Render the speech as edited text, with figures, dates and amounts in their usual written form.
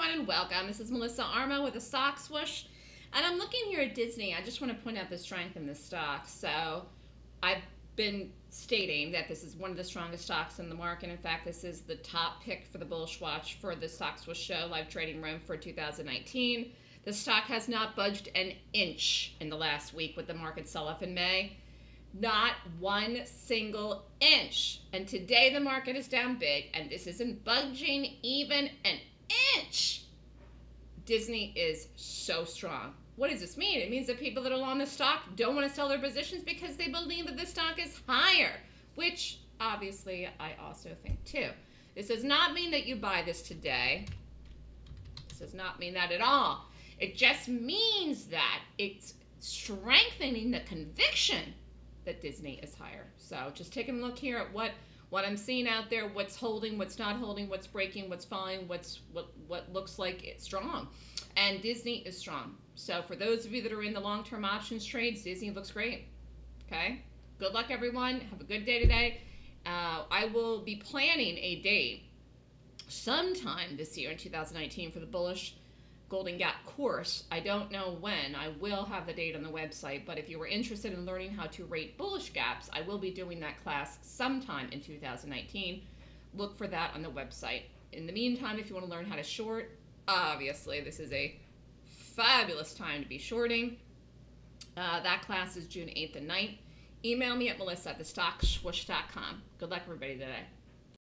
everyone, and welcome. This is Melissa Armo with The Stock Swoosh, and I'm looking here at Disney. I just want to point out the strength in the stock. So I've been stating that this is one of the strongest stocks in the market. In fact, this is the top pick for the bullish watch for the Stock Swoosh show live trading room for 2019. The stock has not budged an inch in the last week with the market sell-off in May. Not one single inch. And today the market is down big, and this isn't budging even an inch. Disney is so strong. What does this mean? It means that people that are long the stock don't want to sell their positions because they believe that the stock is higher, which obviously I also think too. This does not mean that you buy this today. This does not mean that at all. It just means that it's strengthening the conviction that Disney is higher. So just taking a look here at what I'm seeing out there, what's holding, what's not holding, what's breaking, what's falling, what looks like it's strong. And Disney is strong. So for those of you that are in the long-term options trades, Disney looks great. Okay? Good luck, everyone. Have a good day today. I will be planning a day sometime this year in 2019 for the bullish Golden Gap course. I don't know when. I will have the date on the website, but if you were interested in learning how to rate bullish gaps, I will be doing that class sometime in 2019. Look for that on the website. In the meantime, if you want to learn how to short, obviously this is a fabulous time to be shorting. That class is June 8th and 9th. Email me at melissa@thestockswoosh.com. Good luck, everybody, today.